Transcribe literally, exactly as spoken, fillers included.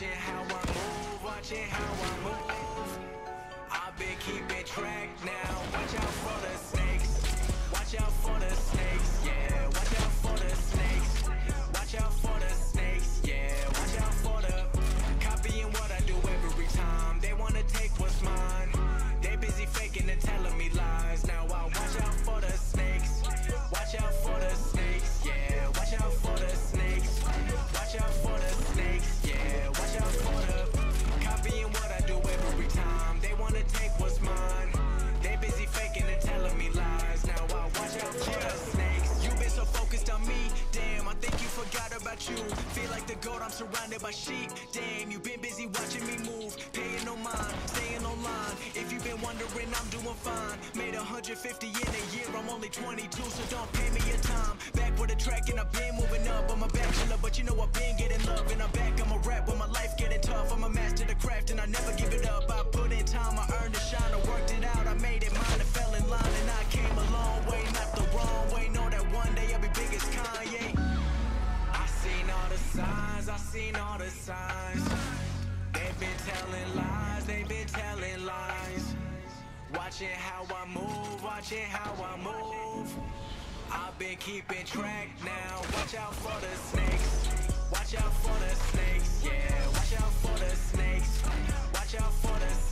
watching how I move, watching how I move. I've been keeping track now. Watch out for the snakes. Watch out for the snakes, yeah. Watch out for the snakes. Watch out for the snakes, yeah. Watch out for the copying what I do every time. They wanna take what's mine. They busy faking and telling me lies. Now I watch out for the snakes. Watch out for the snakes, yeah. Watch out for the snakes. Watch out for the snakes, yeah. Watch out for the copying what I do every time. They wanna take what's mine. They busy faking and telling me lies. Now I watch out for the snakes. You been so focused on me, damn. I think you forgot about you. Feel like the goat, I'm surrounded by sheep. Damn, you been busy watching me move, paying no mind, staying online. If you been wondering, I'm doing fine. Made one hundred fifty in a year, I'm only twenty-two, so don't pay me your time. Back with a track and I've been moving up. I'm a bachelor, but you know I've been getting love. And I'm back, I'm a rap when my life getting tough. I'm a master of the craft and I never give it up. I put in time, I earned a shine, I worked it out, I made it mine, I fell in line. And I came a long way, not the wrong way. Know that one day I'll be big as Kanye. I seen all the signs, I seen all the signs. They've been telling lies, they've been telling lies. Watching how I move, watching how I move. I've been keeping track now. Watch out for the snakes. Watch out for the snakes, yeah. Watch out for the snakes. Watch out for the snakes.